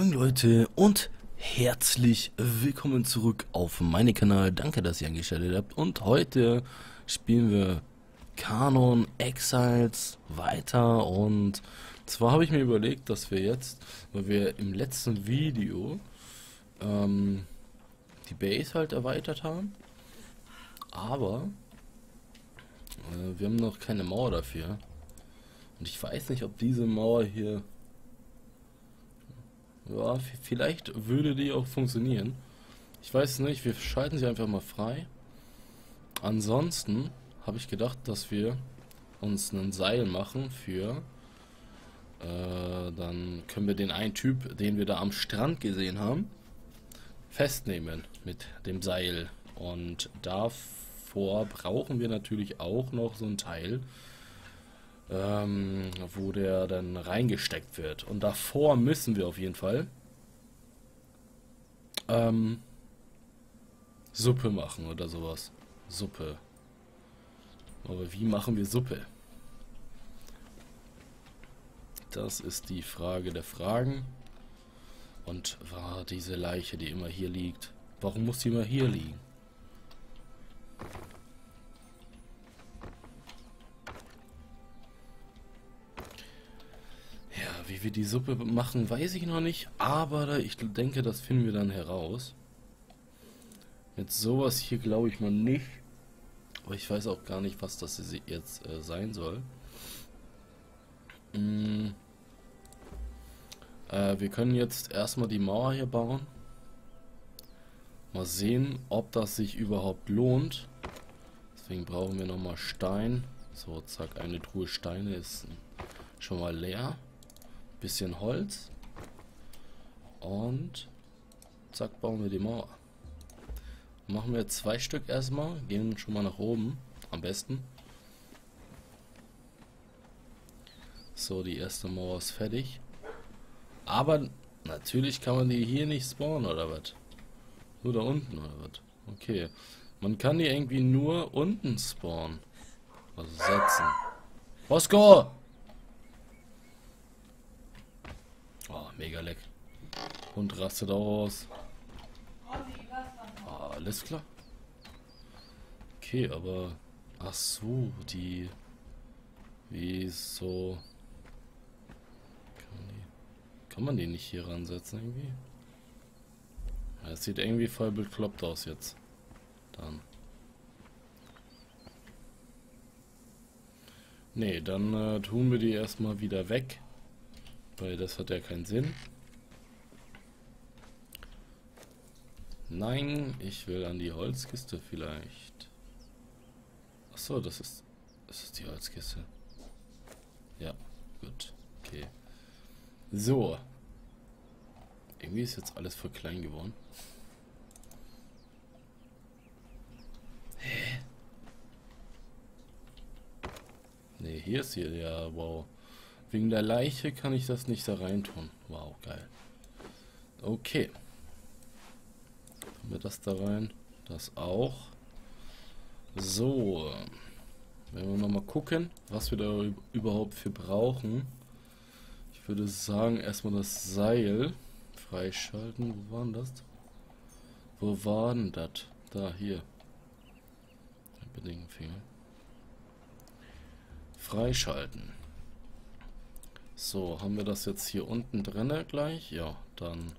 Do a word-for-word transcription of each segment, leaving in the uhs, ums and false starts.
Moin Leute und herzlich willkommen zurück auf meinen Kanal. Danke, dass ihr eingeschaltet habt. Und heute spielen wir Conan Exiles weiter. Und zwar habe ich mir überlegt, dass wir jetzt, weil wir im letzten Video ähm, die Base halt erweitert haben, aber äh, wir haben noch keine Mauer dafür. Und ich weiß nicht, ob diese Mauer hier... Ja, vielleicht würde die auch funktionieren. Ich weiß nicht, wir schalten sie einfach mal frei. Ansonsten habe ich gedacht, dass wir uns einen Seil machen für... Äh, dann können wir den einen Typ, den wir da am Strand gesehen haben, festnehmen mit dem Seil. Und davor brauchen wir natürlich auch noch so ein Teil, Ähm, wo der dann reingesteckt wird. Und davor müssen wir auf jeden Fall ähm, Suppe machen oder sowas. Suppe. Aber wie machen wir Suppe? Das ist die Frage der Fragen. Und war diese Leiche, die immer hier liegt. Warum muss die immer hier liegen? Wie wir die Suppe machen, weiß ich noch nicht, aber ich denke, das finden wir dann heraus. Mit sowas hier glaube ich mal nicht, aber ich weiß auch gar nicht, was das jetzt äh, sein soll. Mm. Äh, wir können jetzt erstmal die Mauer hier bauen. Mal sehen, ob das sich überhaupt lohnt. Deswegen brauchen wir nochmal Stein. So, zack, eine Truhe Steine ist schon mal leer. Bisschen Holz und zack, bauen wir die Mauer. Machen wir zwei Stück erstmal, gehen schon mal nach oben, am besten. So, die erste Mauer ist fertig. Aber natürlich kann man die hier nicht spawnen oder was? Nur da unten oder was? Okay, man kann die irgendwie nur unten spawnen. Also setzen. Bosco! Mega leck. Hund rastet aus. Ah, alles klar. Okay, aber... Ach so, die... Wieso... Kann man die, kann man die nicht hier ransetzen irgendwie? Ja, das sieht irgendwie voll bekloppt aus jetzt. Dann. Nee, dann äh, tun wir die erstmal wieder weg. Weil das hat ja keinen Sinn. Nein, ich will an die Holzkiste vielleicht. Achso, das ist, das ist die Holzkiste. Ja, gut. Okay. So. Irgendwie ist jetzt alles voll klein geworden. Hä? Ne, hier ist hier, ja, wow. Wegen der Leiche kann ich das nicht da rein tun. Wow, geil. Okay. Haben wir das da rein? Das auch. So. Wenn wir nochmal gucken, was wir da überhaupt für brauchen. Ich würde sagen, erstmal das Seil freischalten. Wo war denn das? Wo war denn das? Da, hier. Mit dem Finger. Freischalten. So, haben wir das jetzt hier unten drin gleich? Ja, dann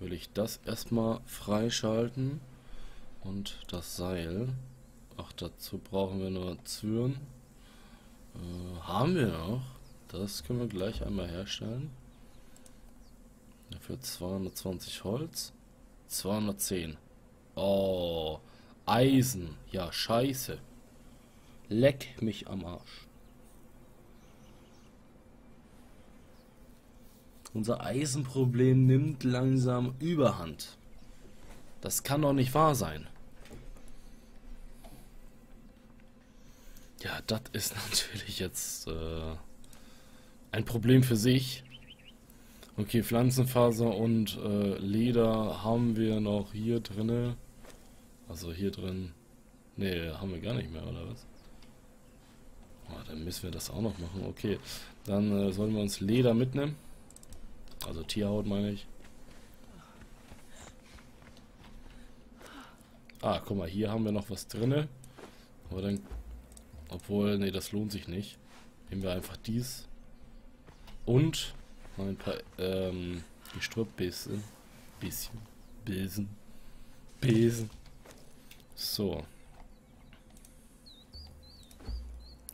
will ich das erstmal freischalten und das Seil. Ach, dazu brauchen wir nur Zwirn. Äh, haben wir noch. Das können wir gleich einmal herstellen. Dafür zweihundertzwanzig Holz. zweihundertzehn. Oh, Eisen. Ja, scheiße. Leck mich am Arsch. Unser Eisenproblem nimmt langsam Überhand. Das kann doch nicht wahr sein. Ja, das ist natürlich jetzt äh, ein Problem für sich. Okay, Pflanzenfaser und äh, Leder haben wir noch hier drinne. Also hier drin. Nee, haben wir gar nicht mehr, oder was? Oh, dann müssen wir das auch noch machen. Okay, dann äh, sollen wir uns Leder mitnehmen. Also Tierhaut meine ich. Ah, guck mal, hier haben wir noch was drinne. Aber dann, obwohl, nee, das lohnt sich nicht. Nehmen wir einfach dies. Und mal ein paar ähm, Gestrüppbesen. Bisschen. Besen. Besen. So.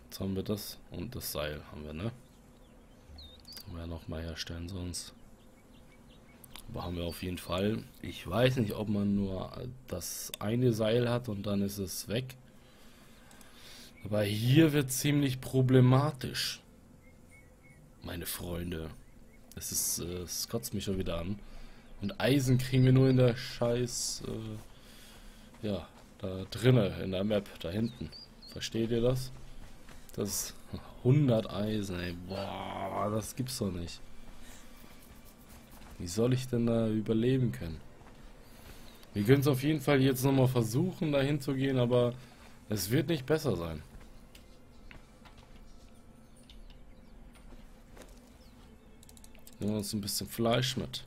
Jetzt haben wir das und das Seil haben wir, ne? Können wir ja nochmal herstellen sonst. Aber haben wir auf jeden Fall. Ich weiß nicht, ob man nur das eine Seil hat und dann ist es weg. Aber hier wird ziemlich problematisch. Meine Freunde. Es ist, äh, es kotzt mich schon wieder an. Und Eisen kriegen wir nur in der Scheiß, äh, ja, da drinnen, in der Map, da hinten. Versteht ihr das? Das ist hundert Eisen, ey. Boah, das gibt's doch nicht. Wie soll ich denn da überleben können? Wir können es auf jeden Fall jetzt nochmal versuchen, da hinzugehen, aber es wird nicht besser sein. Nehmen wir uns ein bisschen Fleisch mit.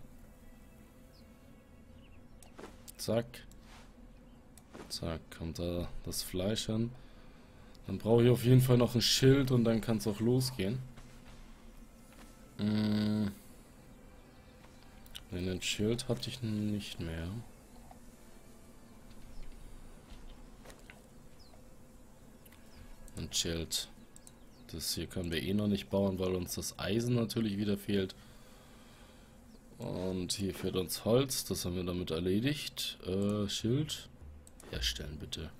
Zack. Zack, kommt da das Fleisch an. Dann brauche ich auf jeden Fall noch ein Schild und dann kann es auch losgehen. Mmh. Denn ein Schild hatte ich nicht mehr. Ein Schild. Das hier können wir eh noch nicht bauen, weil uns das Eisen natürlich wieder fehlt. Und hier fehlt uns Holz. Das haben wir damit erledigt. Äh, Schild. Herstellen bitte.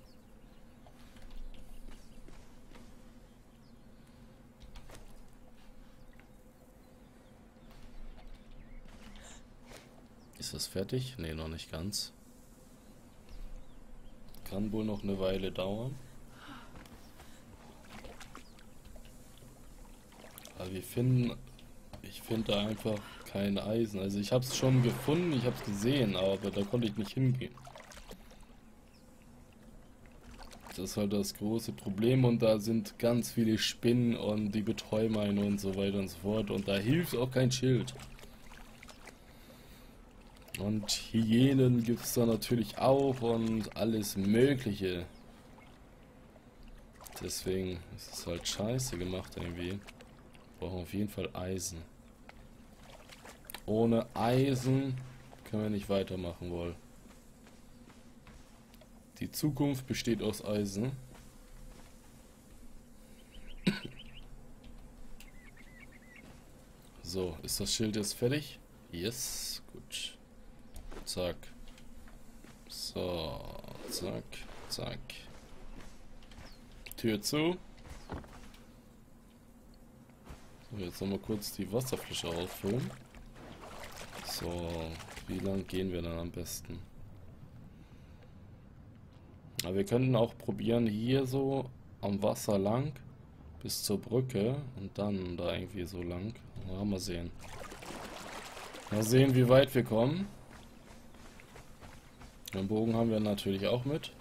Ist das fertig? Ne, noch nicht ganz. Kann wohl noch eine Weile dauern. Aber wir finden... Ich finde da einfach kein Eisen. Also ich habe es schon gefunden, ich habe es gesehen, aber da konnte ich nicht hingehen. Das ist halt das große Problem und da sind ganz viele Spinnen und die Betäubungsmine und so weiter und so fort. Und da hilft auch kein Schild. Und Hyänen gibt es da natürlich auch und alles Mögliche. Deswegen ist es halt scheiße gemacht irgendwie. Wir brauchen auf jeden Fall Eisen. Ohne Eisen können wir nicht weitermachen wollen. Die Zukunft besteht aus Eisen. So, ist das Schild jetzt fertig? Yes, gut. Zack. So, zack, zack. Tür zu. Jetzt nochmal kurz die Wasserflasche auffüllen. So, wie lang gehen wir dann am besten? Aber wir könnten auch probieren, hier so am Wasser lang bis zur Brücke und dann da irgendwie so lang. Ja, mal sehen. Mal sehen, wie weit wir kommen. Den Bogen haben wir natürlich auch mit.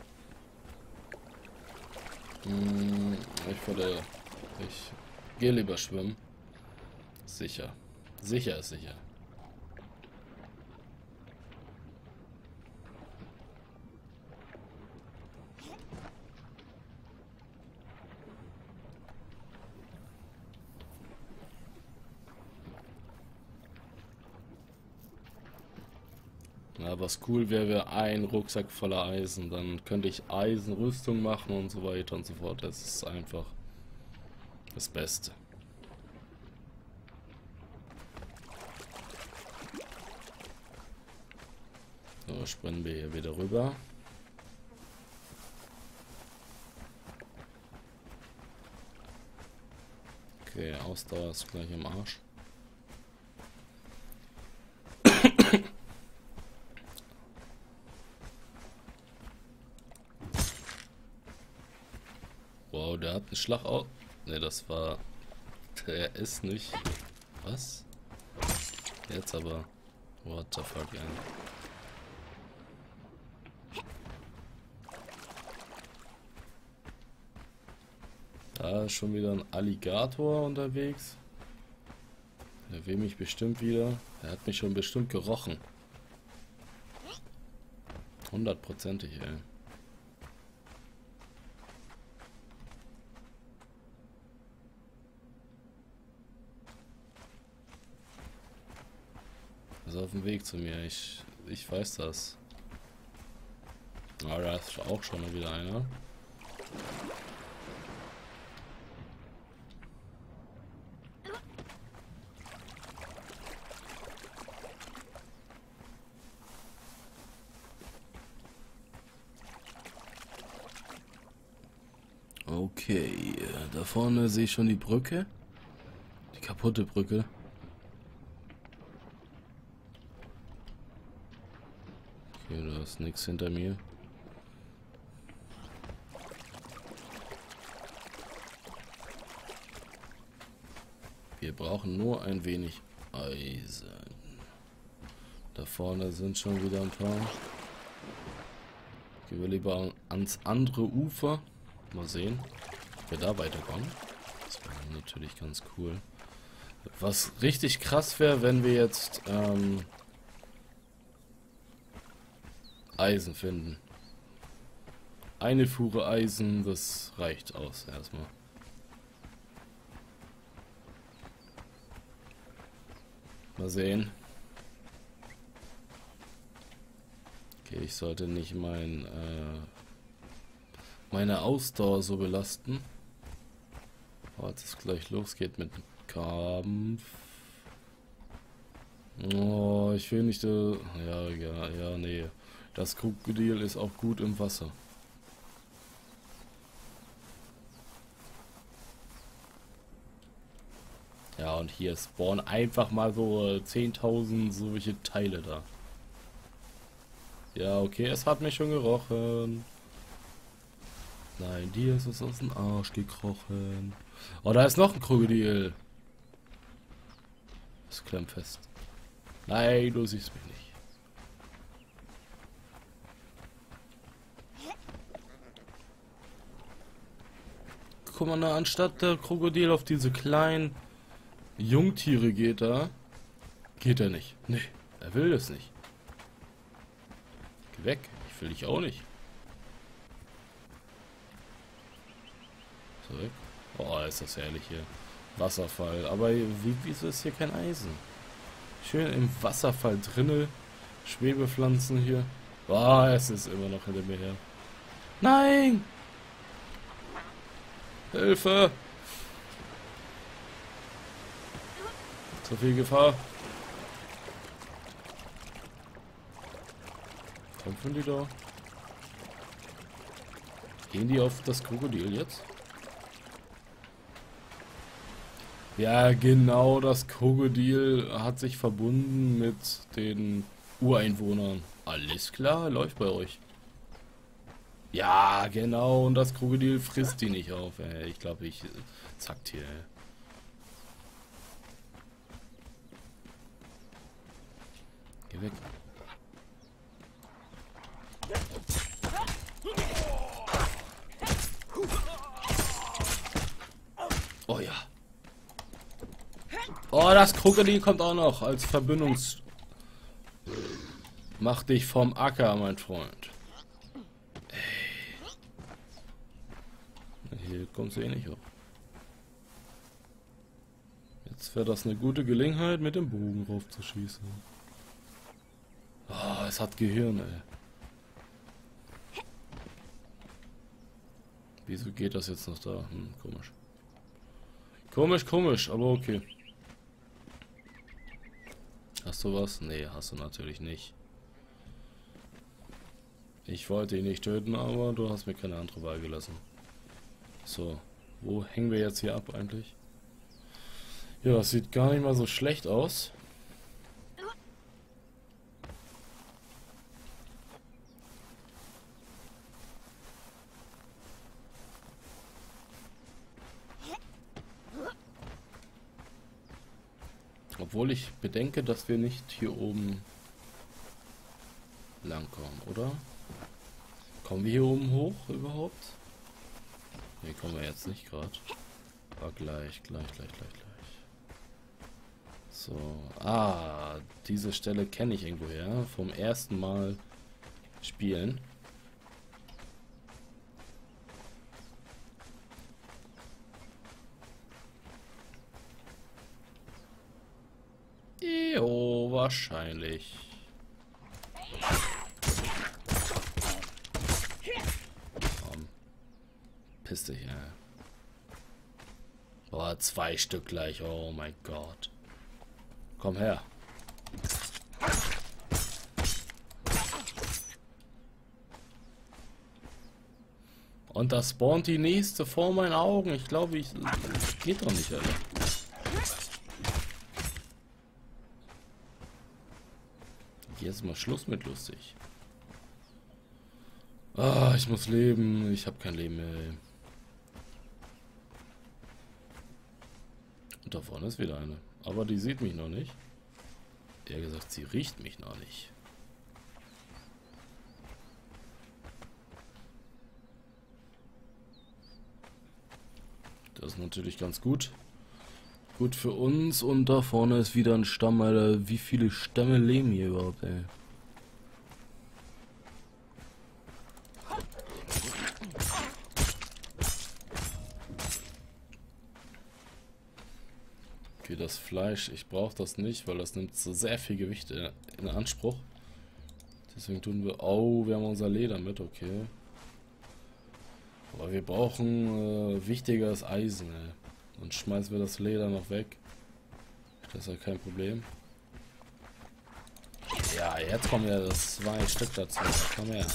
Hm, ich würde... Ich gehe lieber schwimmen. Sicher. Sicher ist sicher. Na, was cool wäre, wäre ein Rucksack voller Eisen. Dann könnte ich Eisenrüstung machen und so weiter und so fort. Das ist einfach das Beste. So, springen wir hier wieder rüber. Okay, Ausdauer ist gleich im Arsch. Wow, der hat einen Schlag auf. Ne, das war... Der ist nicht... Was? Jetzt aber... What the fuck, ja. Da ist schon wieder ein Alligator unterwegs. Der will mich bestimmt wieder. Der hat mich schon bestimmt gerochen. Hundertprozentig, ey. Das ist auf dem Weg zu mir. Ich, ich weiß das. Ah, da ist auch schon mal wieder einer. Okay, da vorne sehe ich schon die Brücke. Die kaputte Brücke. Okay, da ist nichts hinter mir. Wir brauchen nur ein wenig Eisen. Da vorne sind schon wieder ein paar. Gehen wir lieber ans andere Ufer. Mal sehen, ob wir da weiterkommen. Das wäre natürlich ganz cool. Was richtig krass wäre, wenn wir jetzt ähm, Eisen finden. Eine Fuhre Eisen, das reicht aus erstmal. Mal sehen. Okay, ich sollte nicht mein äh, meine Ausdauer so belasten. Oh, jetzt ist gleich losgeht mit dem Kampf. Oh, ich will nicht. Äh, ja, ja, ja, nee. Das Krokodil ist auch gut im Wasser. Ja, und hier spawnen einfach mal so äh, zehntausend solche Teile da. Ja, okay, es hat mich schon gerochen. Nein, dir ist es aus dem Arsch gekrochen. Oh, da ist noch ein Krokodil. Das klemmt fest. Nein, du siehst mich nicht. Guck mal, na, anstatt der Krokodil auf diese kleinen Jungtiere geht er. Geht er nicht. Nee, er will das nicht. Geh weg. Ich will dich auch nicht. Zurück. Oh, ist das herrlich hier. Wasserfall. Aber wie, wieso ist hier kein Eisen? Schön im Wasserfall drinne. Schwebepflanzen hier. Oh, es ist immer noch hinter mir her. Nein! Hilfe! So viel Gefahr. Kämpfen die da? Gehen die auf das Krokodil jetzt? Ja, genau, das Krokodil hat sich verbunden mit den Ureinwohnern. Alles klar, läuft bei euch. Ja, genau, und das Krokodil frisst die nicht auf. Ey. Ich glaube, ich zackt hier. Ey. Geh weg. Oh ja. Oh, das Krokodil kommt auch noch als Verbündungs... Mach dich vom Acker, mein Freund. Ey. Hier kommst du eh nicht hoch. Jetzt wäre das eine gute Gelegenheit, mit dem Bogen rauf zu schießen. Oh, es hat Gehirn, ey. Wieso geht das jetzt noch da? Hm, komisch. Komisch, komisch, aber okay. Hast du was? Nee, hast du natürlich nicht. Ich wollte ihn nicht töten, aber du hast mir keine andere Wahl gelassen. So, wo hängen wir jetzt hier ab eigentlich? Ja, das sieht gar nicht mal so schlecht aus. Obwohl ich bedenke, dass wir nicht hier oben langkommen, oder? Kommen wir hier oben hoch überhaupt? Ne, kommen wir jetzt nicht gerade. Aber gleich, gleich, gleich, gleich, gleich. So, ah, diese Stelle kenne ich irgendwoher. Vom ersten Mal spielen. Jo, wahrscheinlich. Komm. Piss dich, ey. Boah, zwei Stück gleich. Oh mein Gott. Komm her. Und da spawnt die nächste vor meinen Augen. Ich glaube, ich... Geht doch nicht, Alter. Jetzt mal Schluss mit lustig. Ah, ich muss leben. Ich habe kein Leben mehr. Und da vorne ist wieder eine. Aber die sieht mich noch nicht. Eher gesagt, sie riecht mich noch nicht. Das ist natürlich ganz gut. Gut für uns, und da vorne ist wieder ein Stamm, Alter. Wie viele Stämme leben hier überhaupt, ey? Okay, das Fleisch, ich brauche das nicht, weil das nimmt so sehr viel Gewicht in, in Anspruch. Deswegen tun wir... Oh, wir haben unser Leder mit, okay. Aber wir brauchen äh, wichtigeres Eisen, ey. Dann schmeißen wir das Leder noch weg. Das ist ja kein Problem. Ja, jetzt kommen ja das zwei Stück dazu. Komm her.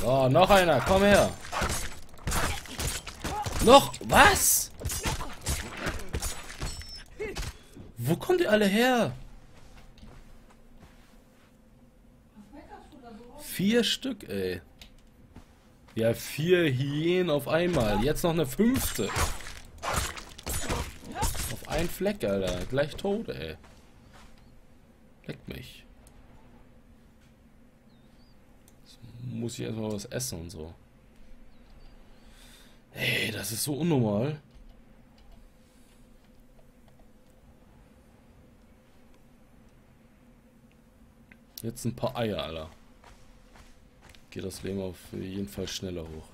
So, noch einer. Komm her. Noch? Was? Wo kommen die alle her? Vier Stück, ey. Ja, vier Hyänen auf einmal. Jetzt noch eine fünfte. Auf einen Fleck, Alter. Gleich tot, ey. Leck mich. Jetzt muss ich erstmal was essen und so. Ey, das ist so unnormal. Jetzt ein paar Eier, Alter. Geht das Leben auf jeden Fall schneller hoch.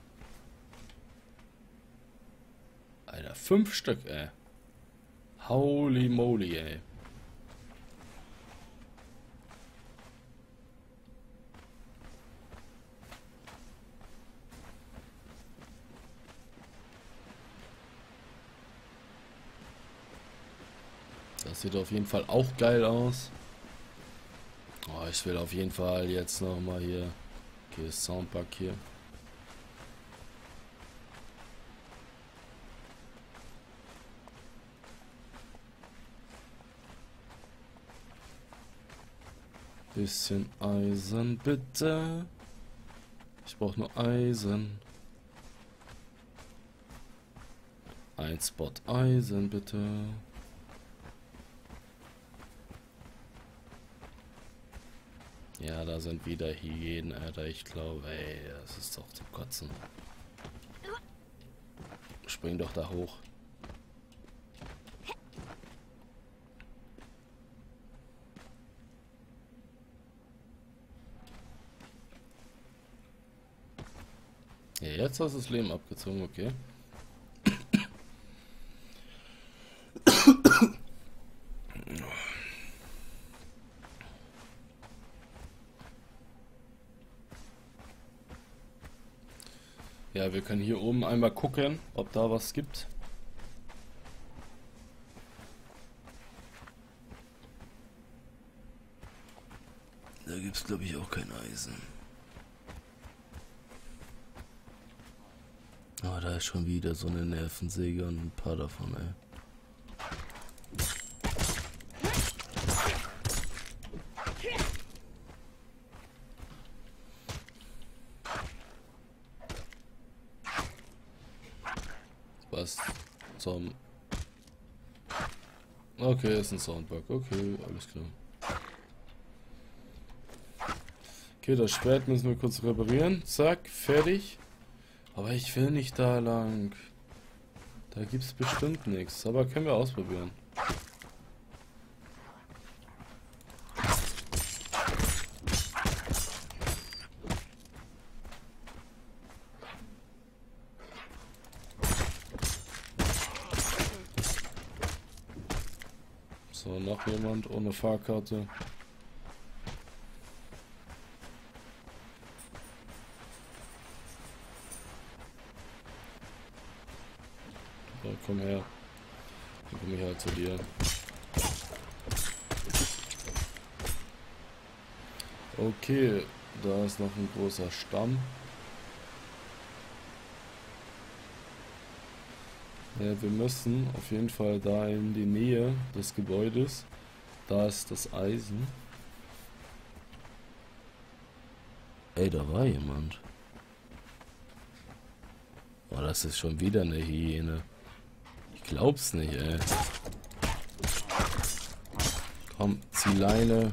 Alter, fünf Stück, ey. Holy moly, ey. Das sieht auf jeden Fall auch geil aus. Oh, ich will auf jeden Fall jetzt nochmal hier... Okay, Soundpack hier. Bisschen Eisen, bitte. Ich brauche nur Eisen. Ein Spot Eisen, bitte. Ja, da sind wieder Hyänen, Alter. Ich glaube, ey, das ist doch zum Kotzen. Spring doch da hoch. Ja, jetzt hast du das Leben abgezogen, okay. Ja, wir können hier oben einmal gucken, ob da was gibt. Da gibt es, glaube ich, auch kein Eisen. Ah, oh, da ist schon wieder so eine Nervensäge und ein paar davon, ey. Zum okay, ist ein Soundbug. Okay, alles klar. Okay, das Schwert müssen wir kurz reparieren. Zack, fertig. Aber ich will nicht da lang. Da gibt es bestimmt nichts. Aber können wir ausprobieren. So, noch jemand ohne Fahrkarte. So, komm her. Dann komme ich halt zu dir. Okay, da ist noch ein großer Stamm. Ja, wir müssen auf jeden Fall da in die Nähe des Gebäudes. Da ist das Eisen. Ey, da war jemand. Oh, das ist schon wieder eine Hyäne. Ich glaub's nicht, ey. Komm, zieh Leine.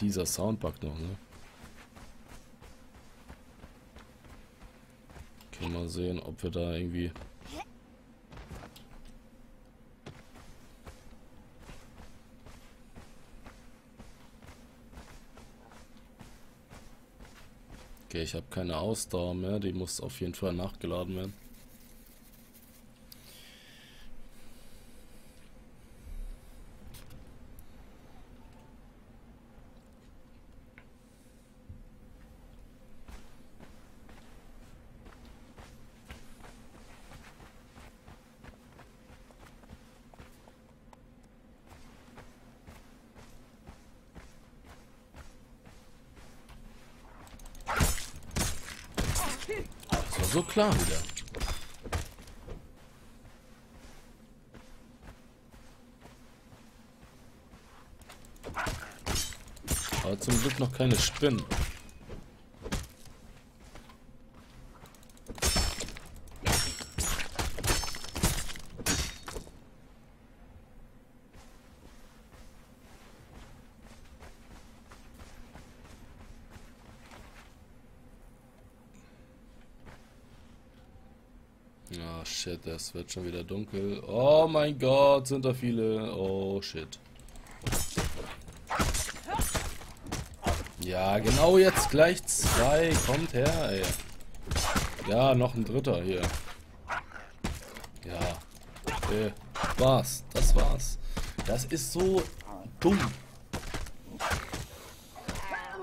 Dieser Soundbug noch, ne? Okay, mal sehen, ob wir da irgendwie... Okay, ich habe keine Ausdauer mehr, die muss auf jeden Fall nachgeladen werden. So klar wieder. Aber zum Glück noch keine Spinnen. Oh shit, das wird schon wieder dunkel. Oh mein Gott, sind da viele. Oh shit. Ja, genau, jetzt gleich zwei. Kommt her, ey. Ja, noch ein dritter hier. Ja. Okay. War's. Das war's. Das ist so dumm.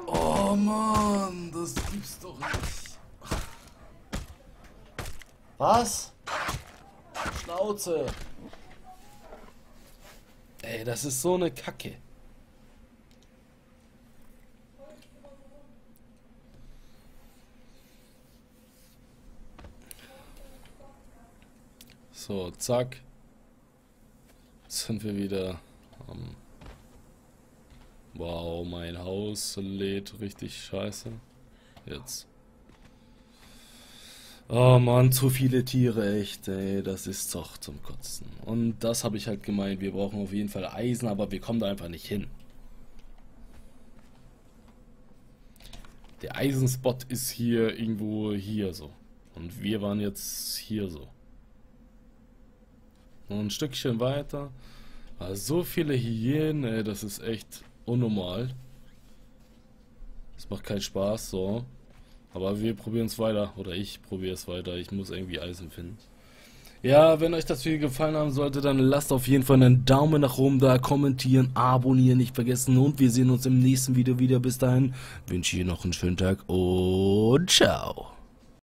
Oh Mann, das gibt's doch nicht. Was? Schnauze! Ey, das ist so eine Kacke. So, zack. Jetzt sind wir wieder. Um wow, mein Haus lädt richtig scheiße. Jetzt. Oh Mann, zu viele Tiere, echt, ey, das ist doch zum Kotzen. Und das habe ich halt gemeint, wir brauchen auf jeden Fall Eisen, aber wir kommen da einfach nicht hin. Der Eisenspot ist hier irgendwo hier so. Und wir waren jetzt hier so. Und ein Stückchen weiter. Also so viele Hyänen, ey, das ist echt unnormal. Das macht keinen Spaß, so. Aber wir probieren es weiter. Oder ich probiere es weiter. Ich muss irgendwie Eisen finden. Ja, wenn euch das Video gefallen haben sollte, dann lasst auf jeden Fall einen Daumen nach oben da. Kommentieren, abonnieren, nicht vergessen. Und wir sehen uns im nächsten Video wieder. Bis dahin wünsche ich euch noch einen schönen Tag und ciao.